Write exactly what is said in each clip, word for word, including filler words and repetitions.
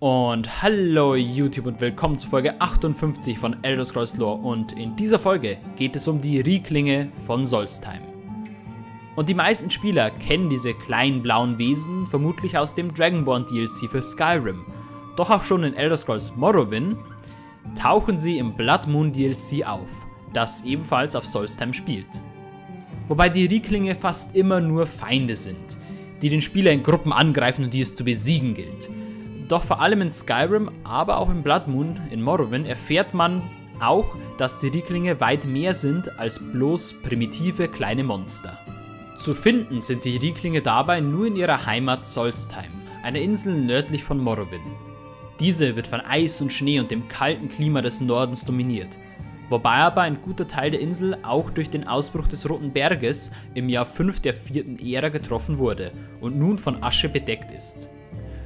Und hallo YouTube und willkommen zu Folge achtundfünfzig von Elder Scrolls Lore, und in dieser Folge geht es um die Rieklinge von Solstheim. Und die meisten Spieler kennen diese kleinen blauen Wesen vermutlich aus dem Dragonborn D L C für Skyrim, doch auch schon in Elder Scrolls Morrowind tauchen sie im Blood Moon D L C auf, das ebenfalls auf Solstheim spielt. Wobei die Rieklinge fast immer nur Feinde sind, die den Spieler in Gruppen angreifen und die es zu besiegen gilt. Doch vor allem in Skyrim, aber auch in Blood Moon, in Morrowind, erfährt man auch, dass die Rieklinge weit mehr sind als bloß primitive kleine Monster. Zu finden sind die Rieklinge dabei nur in ihrer Heimat Solstheim, einer Insel nördlich von Morrowind. Diese wird von Eis und Schnee und dem kalten Klima des Nordens dominiert, wobei aber ein guter Teil der Insel auch durch den Ausbruch des Roten Berges im Jahr fünf der vierten Ära getroffen wurde und nun von Asche bedeckt ist.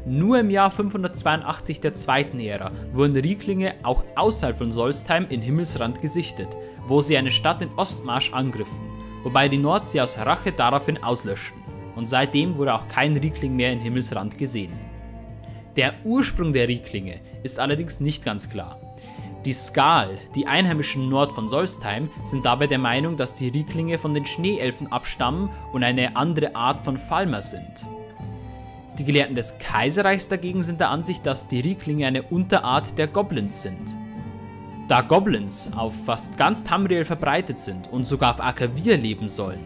Nur im Jahr fünfhundertzweiundachtzig der zweiten Ära wurden Rieklinge auch außerhalb von Solstheim in Himmelsrand gesichtet, wo sie eine Stadt in Ostmarsch angriffen, wobei die Nordsee aus Rache daraufhin auslöschten, und seitdem wurde auch kein Riekling mehr in Himmelsrand gesehen. Der Ursprung der Rieklinge ist allerdings nicht ganz klar. Die Skal, die einheimischen Nord von Solstheim, sind dabei der Meinung, dass die Rieklinge von den Schneeelfen abstammen und eine andere Art von Falmer sind. Die Gelehrten des Kaiserreichs dagegen sind der Ansicht, dass die Rieklinge eine Unterart der Goblins sind. Da Goblins auf fast ganz Tamriel verbreitet sind und sogar auf Akavir leben sollen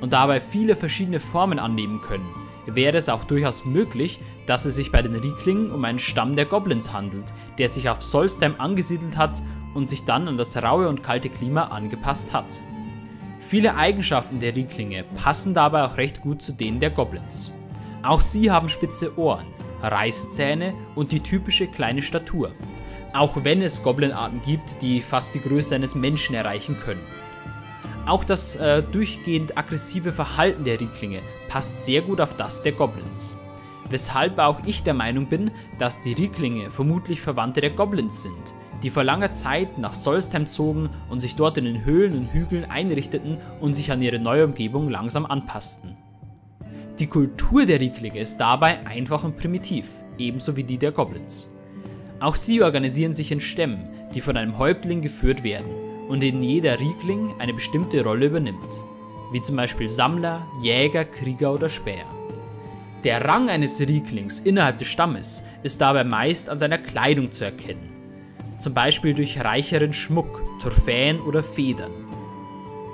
und dabei viele verschiedene Formen annehmen können, wäre es auch durchaus möglich, dass es sich bei den Rieklingen um einen Stamm der Goblins handelt, der sich auf Solstheim angesiedelt hat und sich dann an das raue und kalte Klima angepasst hat. Viele Eigenschaften der Rieklinge passen dabei auch recht gut zu denen der Goblins. Auch sie haben spitze Ohren, Reißzähne und die typische kleine Statur, auch wenn es Goblinarten gibt, die fast die Größe eines Menschen erreichen können. Auch das äh, durchgehend aggressive Verhalten der Rieklinge passt sehr gut auf das der Goblins, weshalb auch ich der Meinung bin, dass die Rieklinge vermutlich Verwandte der Goblins sind, die vor langer Zeit nach Solstheim zogen und sich dort in den Höhlen und Hügeln einrichteten und sich an ihre neue Umgebung langsam anpassten. Die Kultur der Rieklinge ist dabei einfach und primitiv, ebenso wie die der Goblins. Auch sie organisieren sich in Stämmen, die von einem Häuptling geführt werden und in jeder Riekling eine bestimmte Rolle übernimmt, wie zum Beispiel Sammler, Jäger, Krieger oder Späher. Der Rang eines Rieklings innerhalb des Stammes ist dabei meist an seiner Kleidung zu erkennen, zum Beispiel durch reicheren Schmuck, Trophäen oder Federn.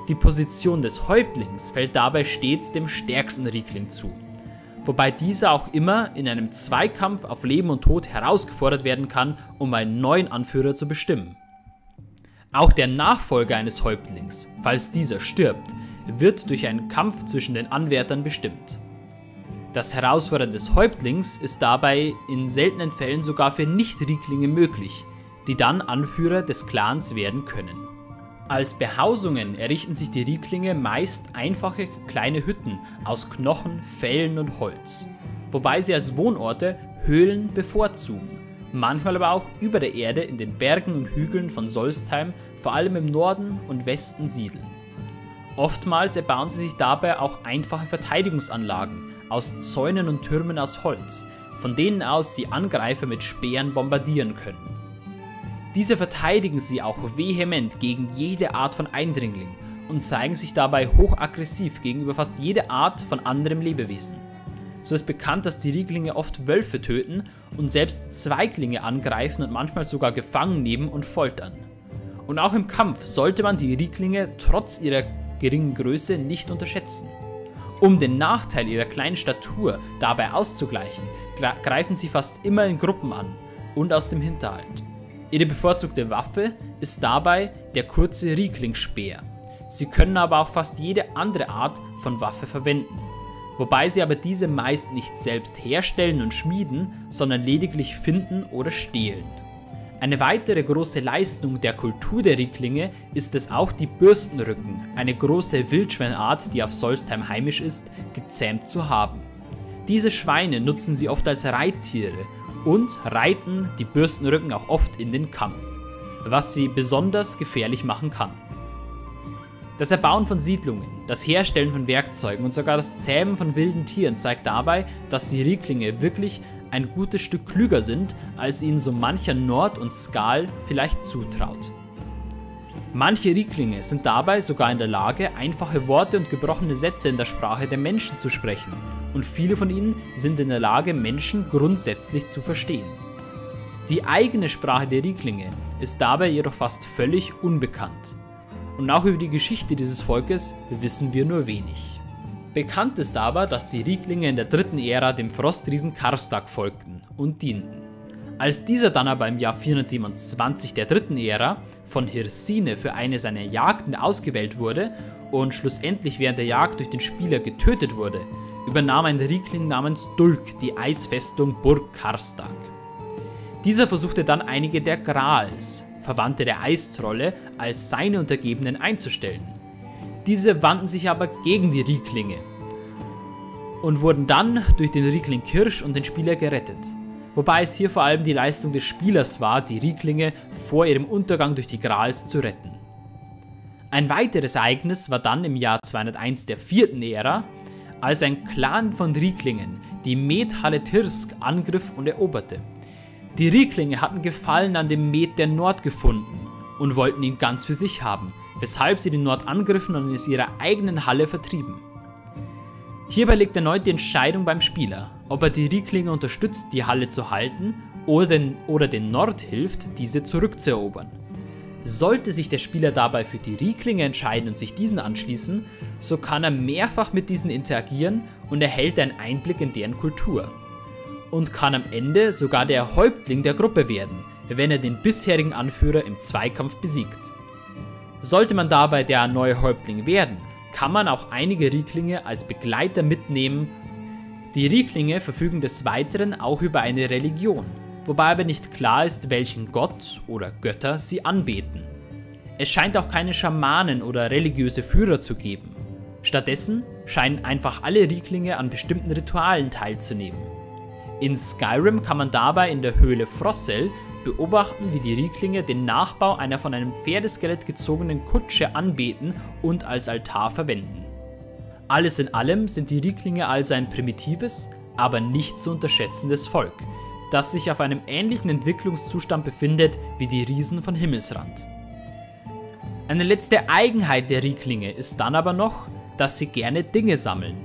Die Position des Häuptlings fällt dabei stets dem stärksten Riekling zu, wobei dieser auch immer in einem Zweikampf auf Leben und Tod herausgefordert werden kann, um einen neuen Anführer zu bestimmen. Auch der Nachfolger eines Häuptlings, falls dieser stirbt, wird durch einen Kampf zwischen den Anwärtern bestimmt. Das Herausfordern des Häuptlings ist dabei in seltenen Fällen sogar für Nicht-Rieklinge möglich, die dann Anführer des Clans werden können. Als Behausungen errichten sich die Rieklinge meist einfache kleine Hütten aus Knochen, Fellen und Holz, wobei sie als Wohnorte Höhlen bevorzugen, manchmal aber auch über der Erde in den Bergen und Hügeln von Solstheim, vor allem im Norden und Westen siedeln. Oftmals erbauen sie sich dabei auch einfache Verteidigungsanlagen aus Zäunen und Türmen aus Holz, von denen aus sie Angreifer mit Speeren bombardieren können. Diese verteidigen sie auch vehement gegen jede Art von Eindringling und zeigen sich dabei hochaggressiv gegenüber fast jeder Art von anderem Lebewesen. So ist bekannt, dass die Rieklinge oft Wölfe töten und selbst Zweiglinge angreifen und manchmal sogar gefangen nehmen und foltern. Und auch im Kampf sollte man die Rieklinge trotz ihrer geringen Größe nicht unterschätzen. Um den Nachteil ihrer kleinen Statur dabei auszugleichen, greifen sie fast immer in Gruppen an und aus dem Hinterhalt. Ihre bevorzugte Waffe ist dabei der kurze Riekling-Speer. Sie können aber auch fast jede andere Art von Waffe verwenden, wobei sie aber diese meist nicht selbst herstellen und schmieden, sondern lediglich finden oder stehlen. Eine weitere große Leistung der Kultur der Rieklinge ist es auch, die Bürstenrücken, eine große Wildschweinart, die auf Solstheim heimisch ist, gezähmt zu haben. Diese Schweine nutzen sie oft als Reittiere und reiten die Bürstenrücken auch oft in den Kampf, was sie besonders gefährlich machen kann. Das Erbauen von Siedlungen, das Herstellen von Werkzeugen und sogar das Zähmen von wilden Tieren zeigt dabei, dass die Rieklinge wirklich ein gutes Stück klüger sind, als ihnen so mancher Nord und Skal vielleicht zutraut. Manche Rieklinge sind dabei sogar in der Lage, einfache Worte und gebrochene Sätze in der Sprache der Menschen zu sprechen, und viele von ihnen sind in der Lage, Menschen grundsätzlich zu verstehen. Die eigene Sprache der Rieklinge ist dabei jedoch fast völlig unbekannt, und auch über die Geschichte dieses Volkes wissen wir nur wenig. Bekannt ist aber, dass die Rieklinge in der dritten Ära dem Frostriesen Karstark folgten und dienten. Als dieser dann aber im Jahr vierhundertsiebenundzwanzig der dritten Ära von Hirsine für eine seiner Jagden ausgewählt wurde und schlussendlich während der Jagd durch den Spieler getötet wurde, übernahm ein Riekling namens Dulk die Eisfestung Burg Karstark. Dieser versuchte dann einige der Graals, Verwandte der Eistrolle, als seine Untergebenen einzustellen. Diese wandten sich aber gegen die Rieklinge und wurden dann durch den Riekling Kirsch und den Spieler gerettet. Wobei es hier vor allem die Leistung des Spielers war, die Rieklinge vor ihrem Untergang durch die Graals zu retten. Ein weiteres Ereignis war dann im Jahr zweihunderteins der vierten Ära, als ein Clan von Rieklingen die Methalle Tirsk angriff und eroberte. Die Rieklinge hatten Gefallen an dem Met der Nord gefunden und wollten ihn ganz für sich haben, weshalb sie den Nord angriffen und aus ihrer eigenen Halle vertrieben. Hierbei liegt erneut die Entscheidung beim Spieler, ob er die Rieklinge unterstützt, die Halle zu halten, oder den, oder den Nord hilft, diese zurückzuerobern. Sollte sich der Spieler dabei für die Rieklinge entscheiden und sich diesen anschließen, so kann er mehrfach mit diesen interagieren und erhält einen Einblick in deren Kultur. Und kann am Ende sogar der Häuptling der Gruppe werden, wenn er den bisherigen Anführer im Zweikampf besiegt. Sollte man dabei der neue Häuptling werden, kann man auch einige Rieklinge als Begleiter mitnehmen. Die Rieklinge verfügen des Weiteren auch über eine Religion, wobei aber nicht klar ist, welchen Gott oder Götter sie anbeten. Es scheint auch keine Schamanen oder religiöse Führer zu geben. Stattdessen scheinen einfach alle Rieklinge an bestimmten Ritualen teilzunehmen. In Skyrim kann man dabei in der Höhle Frossel beobachten, wie die Rieklinge den Nachbau einer von einem Pferdeskelett gezogenen Kutsche anbeten und als Altar verwenden. Alles in allem sind die Rieklinge also ein primitives, aber nicht zu unterschätzendes Volk, das sich auf einem ähnlichen Entwicklungszustand befindet wie die Riesen von Himmelsrand. Eine letzte Eigenheit der Rieklinge ist dann aber noch, dass sie gerne Dinge sammeln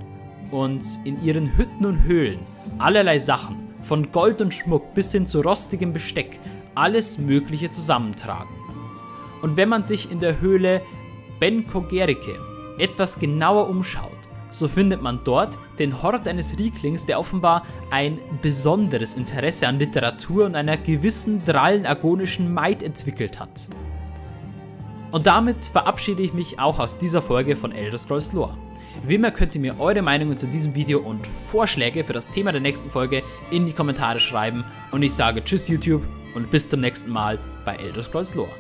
und in ihren Hütten und Höhlen allerlei Sachen, von Gold und Schmuck bis hin zu rostigem Besteck, alles Mögliche zusammentragen. Und wenn man sich in der Höhle Ben Kogerike etwas genauer umschaut, so findet man dort den Hort eines Rieklings, der offenbar ein besonderes Interesse an Literatur und einer gewissen drallen-agonischen Maid entwickelt hat. Und damit verabschiede ich mich auch aus dieser Folge von Elder Scrolls Lore. Wie immer könnt ihr mir eure Meinungen zu diesem Video und Vorschläge für das Thema der nächsten Folge in die Kommentare schreiben, und ich sage Tschüss YouTube und bis zum nächsten Mal bei Elder Scrolls Lore.